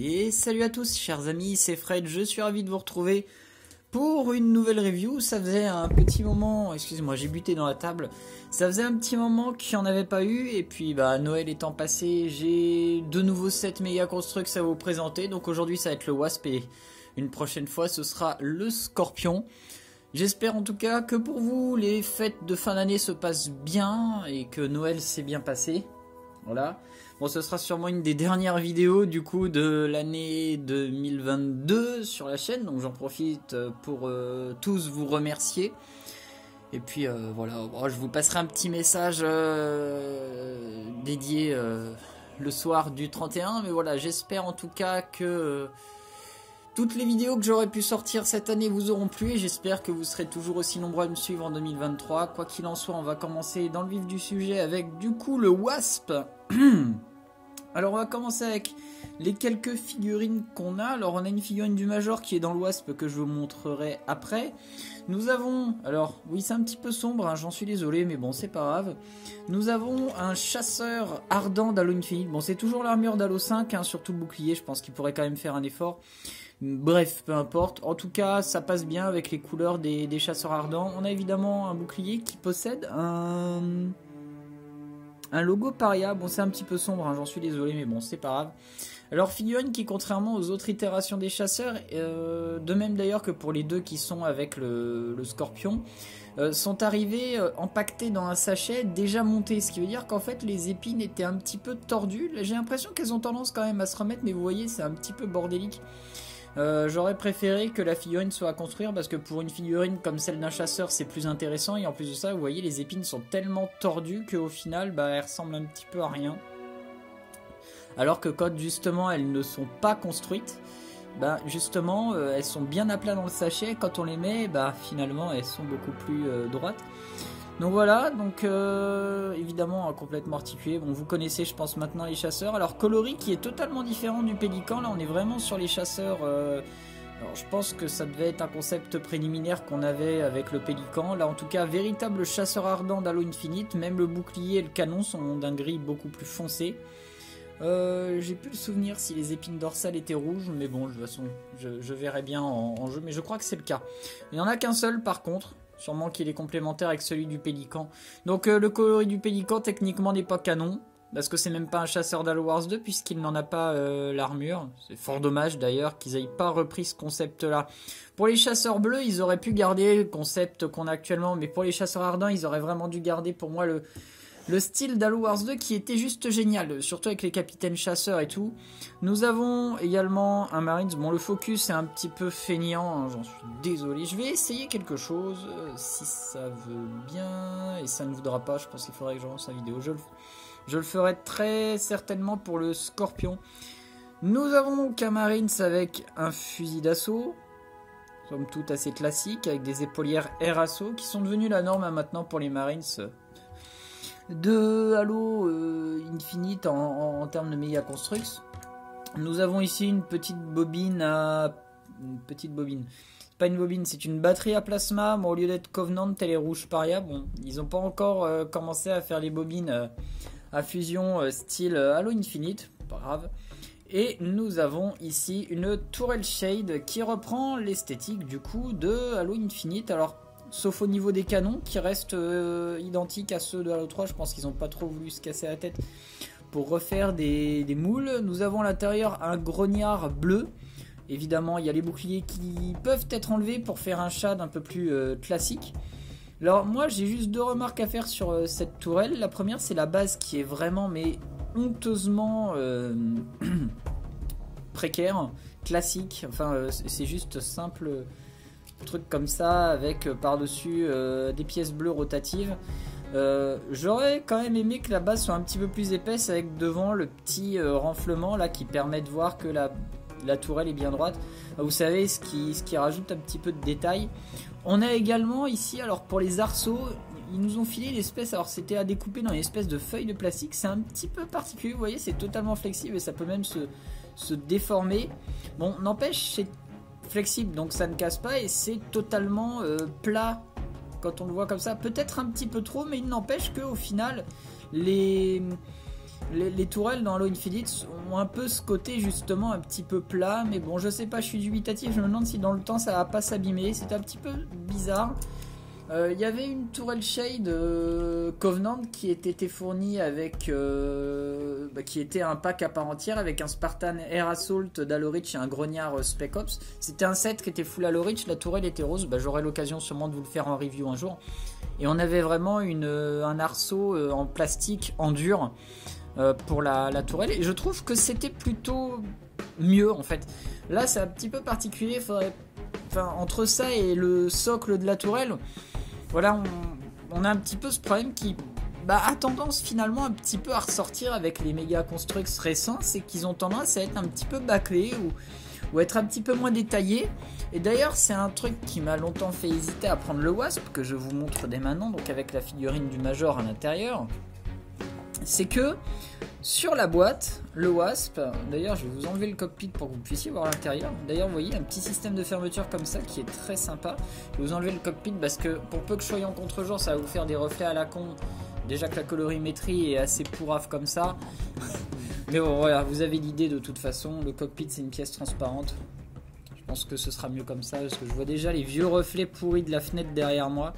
Et salut à tous chers amis, c'est Fred, je suis ravi de vous retrouver pour une nouvelle review. Ça faisait un petit moment, excusez-moi j'ai buté dans la table, ça faisait un petit moment qu'il n'y en avait pas eu. Et puis bah Noël étant passé, j'ai de nouveau 7 Mega Construx à vous présenter. Donc aujourd'hui ça va être le Wasp et une prochaine fois ce sera le Scorpion. J'espère en tout cas que pour vous les fêtes de fin d'année se passent bien et que Noël s'est bien passé. Voilà, bon ce sera sûrement une des dernières vidéos du coup de l'année 2022 sur la chaîne, donc j'en profite pour tous vous remercier. Et puis voilà, bon, je vous passerai un petit message dédié le soir du 31, mais voilà, j'espère en tout cas que toutes les vidéos que j'aurais pu sortir cette année vous auront plu, et j'espère que vous serez toujours aussi nombreux à me suivre en 2023. Quoi qu'il en soit, on va commencer dans le vif du sujet avec du coup le Wasp. Alors on va commencer avec les quelques figurines qu'on a. Alors on a une figurine du Major qui est dans le Wasp que je vous montrerai après. Nous avons, alors oui c'est un petit peu sombre, hein, j'en suis désolé mais bon c'est pas grave. Nous avons un chasseur ardent d'Halo Infinite. Bon c'est toujours l'armure d'Halo 5, hein, surtout le bouclier, je pense qu'il pourrait quand même faire un effort. Bref, peu importe. En tout cas, ça passe bien avec les couleurs des chasseurs ardents. On a évidemment un bouclier qui possède un logo paria. Bon, c'est un petit peu sombre, hein, j'en suis désolé, mais bon, c'est pas grave. Alors, figurine qui, contrairement aux autres itérations des chasseurs, de même d'ailleurs que pour les deux qui sont avec le Scorpion, sont arrivés empaquetés dans un sachet déjà monté. Ce qui veut dire qu'en fait, les épines étaient un petit peu tordues. J'ai l'impression qu'elles ont tendance quand même à se remettre, mais vous voyez, c'est un petit peu bordélique. J'aurais préféré que la figurine soit à construire parce que pour une figurine comme celle d'un chasseur c'est plus intéressant, et en plus de ça vous voyez les épines sont tellement tordues qu'au final bah, elles ressemblent un petit peu à rien. Alors que quand justement elles ne sont pas construites, bah, justement elles sont bien à plat dans le sachet, quand on les met bah, finalement elles sont beaucoup plus droites. Donc voilà, donc évidemment complètement articulé. Bon, vous connaissez je pense maintenant les chasseurs. Alors coloris qui est totalement différent du Pélican, là on est vraiment sur les chasseurs. Alors je pense que ça devait être un concept préliminaire qu'on avait avec le Pélican. Là en tout cas, véritable chasseur ardent d'Halo Infinite, même le bouclier et le canon sont d'un gris beaucoup plus foncé. J'ai plus le souvenir si les épines dorsales étaient rouges, mais bon de toute façon je verrai bien en jeu, mais je crois que c'est le cas. Il n'y en a qu'un seul par contre. Sûrement qu'il est complémentaire avec celui du Pélican. Donc le coloris du Pélican techniquement n'est pas canon, parce que c'est même pas un chasseur d'Halo Wars 2 puisqu'il n'en a pas l'armure. C'est fort dommage d'ailleurs qu'ils n'aient pas repris ce concept là. Pour les chasseurs bleus ils auraient pu garder le concept qu'on a actuellement, mais pour les chasseurs ardents ils auraient vraiment dû garder pour moi le style d'Halo Wars 2 qui était juste génial, surtout avec les capitaines chasseurs et tout. Nous avons également un Marines. Bon, le focus est un petit peu feignant, hein, j'en suis désolé. Je vais essayer quelque chose, si ça veut bien, et ça ne voudra pas, je pense qu'il faudrait que je lance la vidéo. Je le ferai très certainement pour le Scorpion. Nous avons donc un Marines avec un fusil d'assaut, somme toute assez classique, avec des épaulières air assaut qui sont devenues la norme hein, maintenant pour les Marines de Halo Infinite en termes de Mega Construx. Nous avons ici une petite bobine à... Une petite bobine. C'est pas une bobine, c'est une batterie à plasma. Moi, au lieu d'être Covenant, elle est rouge paria. Bon, ils n'ont pas encore commencé à faire les bobines à fusion style Halo Infinite. Pas grave. Et nous avons ici une tourelle Shade qui reprend l'esthétique du coup de Halo Infinite. Alors, sauf au niveau des canons qui restent identiques à ceux de Halo 3. Je pense qu'ils n'ont pas trop voulu se casser la tête pour refaire des moules. Nous avons à l'intérieur un grognard bleu. Évidemment, il y a les boucliers qui peuvent être enlevés pour faire un shad un peu plus classique. Alors moi, j'ai juste deux remarques à faire sur cette tourelle. La première, c'est la base qui est vraiment, mais honteusement précaire, classique. Enfin, c'est juste simple... truc comme ça avec par-dessus des pièces bleues rotatives. J'aurais quand même aimé que la base soit un petit peu plus épaisse avec devant le petit renflement là qui permet de voir que la tourelle est bien droite. Vous savez, ce qui rajoute un petit peu de détail. On a également ici, alors pour les arceaux, ils nous ont filé l'espèce, alors c'était à découper dans une espèce de feuille de plastique. C'est un petit peu particulier, vous voyez, c'est totalement flexible et ça peut même se déformer. Bon, n'empêche, c'est flexible donc ça ne casse pas et c'est totalement plat quand on le voit comme ça, peut-être un petit peu trop, mais il n'empêche que au final les Les tourelles dans Halo Infinite ont un peu ce côté justement un petit peu plat, mais bon, je sais pas, je suis dubitatif, je me demande si dans le temps ça va pas s'abîmer, c'est un petit peu bizarre. Il y avait une tourelle Shade Covenant qui était fournie avec qui était un pack à part entière avec un Spartan Air Assault d'Halo Reach et un grognard Spec Ops. C'était un set qui était full Halo Reach, la tourelle était rose, j'aurai l'occasion sûrement de vous le faire en review un jour. Et on avait vraiment un arceau en plastique en dur pour la tourelle, et je trouve que c'était plutôt mieux en fait. Là c'est un petit peu particulier, faudrait... Enfin, entre ça et le socle de la tourelle, voilà, on a un petit peu ce problème qui a tendance finalement un petit peu à ressortir avec les Mega Construx récents, c'est qu'ils ont tendance à être un petit peu bâclés ou être un petit peu moins détaillés. Et d'ailleurs c'est un truc qui m'a longtemps fait hésiter à prendre le Wasp, que je vous montre dès maintenant, donc avec la figurine du Major à l'intérieur, c'est que sur la boîte, le Wasp, d'ailleurs je vais vous enlever le cockpit pour que vous puissiez voir l'intérieur, d'ailleurs vous voyez un petit système de fermeture comme ça qui est très sympa, je vais vous enlever le cockpit parce que pour peu que je sois en contre-jour ça va vous faire des reflets à la con, déjà que la colorimétrie est assez pourrave comme ça, mais bon voilà, vous avez l'idée de toute façon, le cockpit c'est une pièce transparente, je pense que ce sera mieux comme ça parce que je vois déjà les vieux reflets pourris de la fenêtre derrière moi.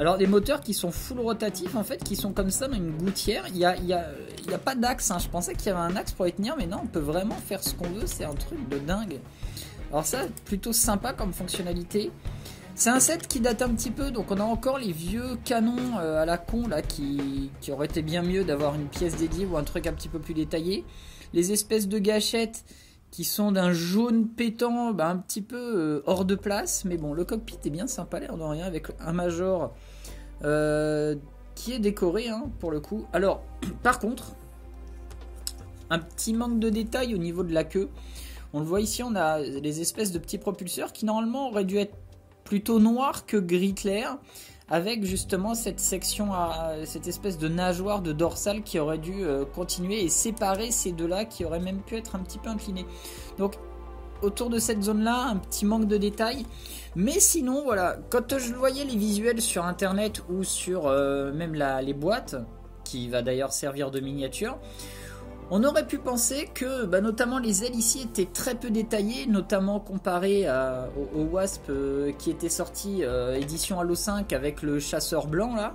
Alors des moteurs qui sont full rotatifs en fait, qui sont comme ça dans une gouttière, il n'y a pas d'axe, hein. Je pensais qu'il y avait un axe pour les tenir, mais non, on peut vraiment faire ce qu'on veut, c'est un truc de dingue. Alors ça, plutôt sympa comme fonctionnalité. C'est un set qui date un petit peu, donc on a encore les vieux canons à la con là, qui auraient été bien mieux d'avoir une pièce dédiée ou un truc un petit peu plus détaillé. Les espèces de gâchettes qui sont d'un jaune pétant, un petit peu hors de place, mais bon, le cockpit est bien sympa, l'air de rien, avec un Major qui est décoré, hein, pour le coup. Alors, par contre, un petit manque de détail au niveau de la queue. On le voit ici, on a les espèces de petits propulseurs qui, normalement, auraient dû être plutôt noirs que gris clair, avec justement cette section, cette espèce de nageoire de dorsale qui aurait dû continuer et séparer ces deux-là qui auraient même pu être un petit peu inclinés. Donc autour de cette zone-là, un petit manque de détails. Mais sinon, voilà, quand je voyais les visuels sur internet ou sur même les boîtes, qui va d'ailleurs servir de miniature, on aurait pu penser que notamment les ailes ici étaient très peu détaillées, notamment comparé au Wasp qui était sorti édition Halo 5 avec le chasseur blanc là.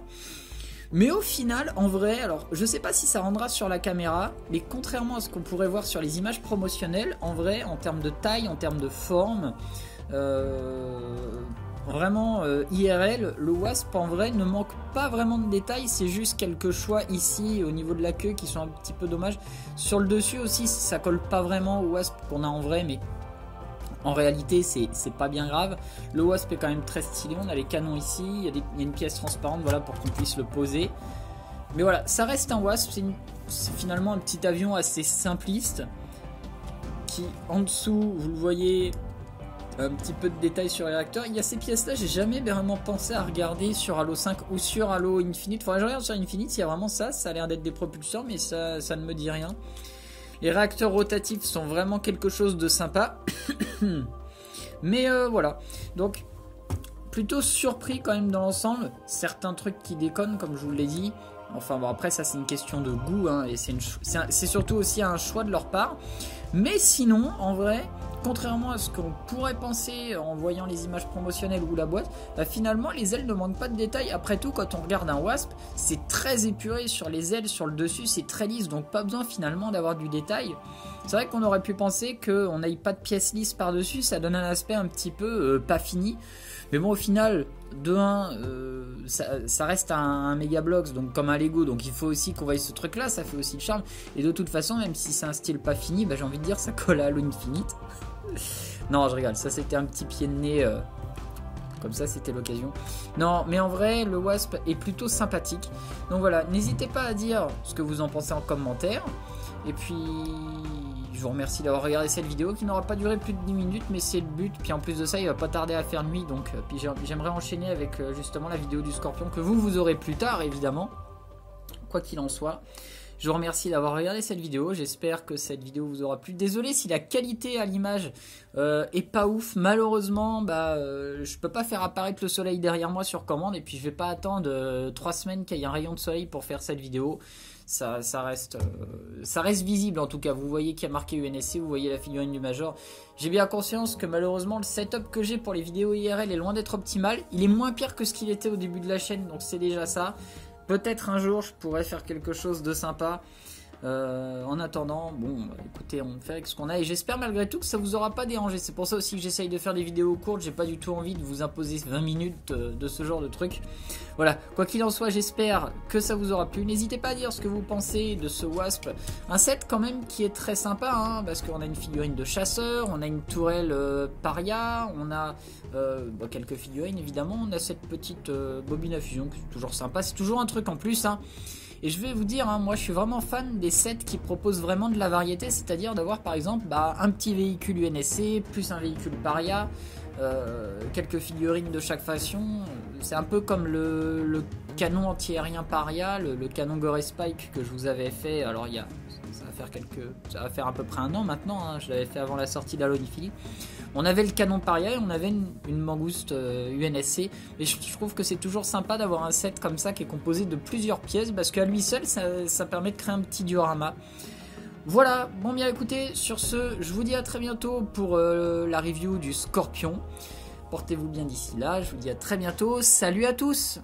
Mais au final, en vrai, alors je sais pas si ça rendra sur la caméra, mais contrairement à ce qu'on pourrait voir sur les images promotionnelles, en vrai, en termes de taille, en termes de forme, vraiment IRL, le Wasp en vrai ne manque pas vraiment de détails, c'est juste quelques choix ici au niveau de la queue qui sont un petit peu dommages. Sur le dessus aussi ça colle pas vraiment au Wasp qu'on a en vrai, mais en réalité c'est pas bien grave. Le Wasp est quand même très stylé, on a les canons ici, il y a une pièce transparente, voilà, pour qu'on puisse le poser. Mais voilà, ça reste un Wasp, c'est finalement un petit avion assez simpliste qui en dessous, vous le voyez, un petit peu de détails sur les réacteurs. Il y a ces pièces là, j'ai jamais vraiment pensé à regarder sur Halo 5 ou sur Halo Infinite. Faudrait que je regarde sur Infinite, il y a vraiment ça a l'air d'être des propulseurs, mais ça ne me dit rien. Les réacteurs rotatifs sont vraiment quelque chose de sympa. Mais voilà, donc plutôt surpris quand même dans l'ensemble. Certains trucs qui déconnent comme je vous l'ai dit. Enfin bon, après ça c'est une question de goût, hein, et c'est surtout aussi un choix de leur part. Mais sinon, en vrai, contrairement à ce qu'on pourrait penser en voyant les images promotionnelles ou la boîte, finalement les ailes ne manquent pas de détails. Après tout, quand on regarde un Wasp, c'est très épuré sur les ailes, sur le dessus, c'est très lisse, donc pas besoin finalement d'avoir du détail. C'est vrai qu'on aurait pu penser qu'on n'aille pas de pièces lisses par-dessus, ça donne un aspect un petit peu pas fini. Mais bon, au final, de 1, ça reste un Mega Bloks, donc comme un Lego, donc il faut aussi qu'on voie ce truc-là, ça fait aussi le charme. Et de toute façon, même si c'est un style pas fini, j'ai envie de dire, ça colle à Halo Infinite. Non, je rigole, ça c'était un petit pied de nez, comme ça c'était l'occasion. Non, mais en vrai, le Wasp est plutôt sympathique. Donc voilà, n'hésitez pas à dire ce que vous en pensez en commentaire. Et puis, je vous remercie d'avoir regardé cette vidéo qui n'aura pas duré plus de 10 minutes, mais c'est le but. Puis en plus de ça, il va pas tarder à faire nuit, donc puis j'aimerais enchaîner avec justement la vidéo du Scorpion que vous aurez plus tard, évidemment. Quoi qu'il en soit, je vous remercie d'avoir regardé cette vidéo, j'espère que cette vidéo vous aura plu. Désolé si la qualité à l'image est pas ouf, malheureusement je peux pas faire apparaître le soleil derrière moi sur commande, et puis je vais pas attendre 3 semaines qu'il y ait un rayon de soleil pour faire cette vidéo. ça reste visible en tout cas. Vous voyez qu'il y a marqué UNSC, vous voyez la figurine du Major. J'ai bien conscience que malheureusement le setup que j'ai pour les vidéos IRL est loin d'être optimal. Il est moins pire que ce qu'il était au début de la chaîne, donc c'est déjà ça. Peut-être un jour je pourrais faire quelque chose de sympa. En attendant, bon, bah, écoutez, on fait avec ce qu'on a et j'espère malgré tout que ça vous aura pas dérangé. C'est pour ça aussi que j'essaye de faire des vidéos courtes. J'ai pas du tout envie de vous imposer 20 minutes de ce genre de truc. Voilà, quoi qu'il en soit, j'espère que ça vous aura plu. N'hésitez pas à dire ce que vous pensez de ce Wasp. Un set quand même qui est très sympa, hein, parce qu'on a une figurine de chasseur, on a une tourelle paria, on a bah, quelques figurines évidemment, on a cette petite bobine à fusion qui est toujours sympa. C'est toujours un truc en plus, hein. Et je vais vous dire, hein, moi je suis vraiment fan des sets qui proposent vraiment de la variété, c'est-à-dire d'avoir par exemple bah, un petit véhicule UNSC, plus un véhicule paria, quelques figurines de chaque faction. C'est un peu comme le canon anti-aérien paria, le canon Gore Spike que je vous avais fait, alors il y a, ça va faire à peu près un an maintenant, hein, je l'avais fait avant la sortie d'Halo Infinite. On avait le canon paria et on avait une mangouste UNSC. Et je trouve que c'est toujours sympa d'avoir un set comme ça qui est composé de plusieurs pièces, parce qu'à lui seul, ça permet de créer un petit diorama. Voilà, bon bien écoutez, sur ce, je vous dis à très bientôt pour la review du Scorpion. Portez-vous bien d'ici là, je vous dis à très bientôt, salut à tous.